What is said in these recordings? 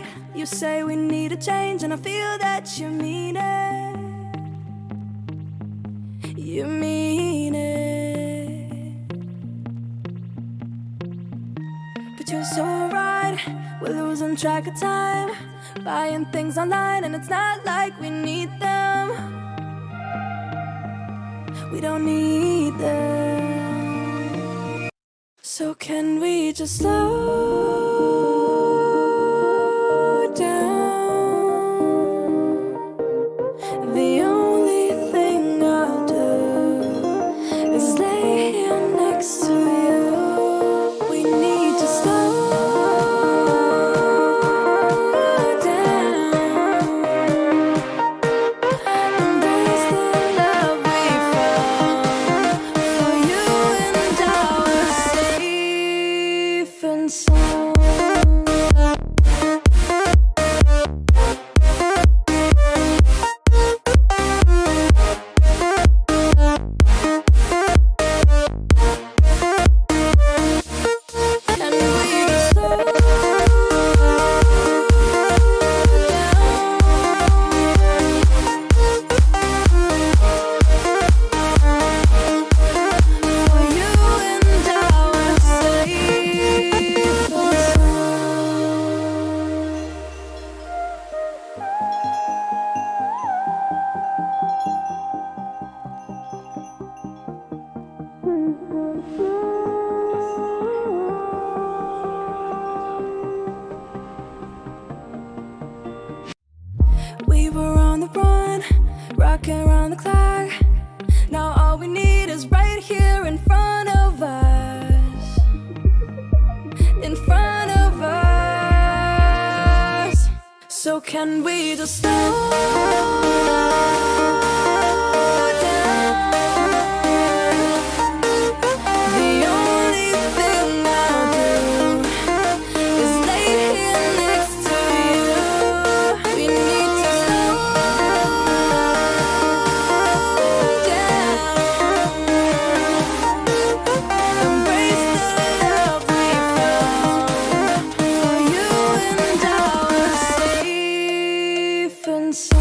way. You say we need a change, and I feel that you mean it. You mean it. But you're so right, we're losing track of time, buying things online, and it's not like we need them. We don't need them. So can we just slow and so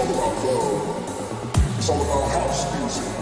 It's all about love. It's all about house music.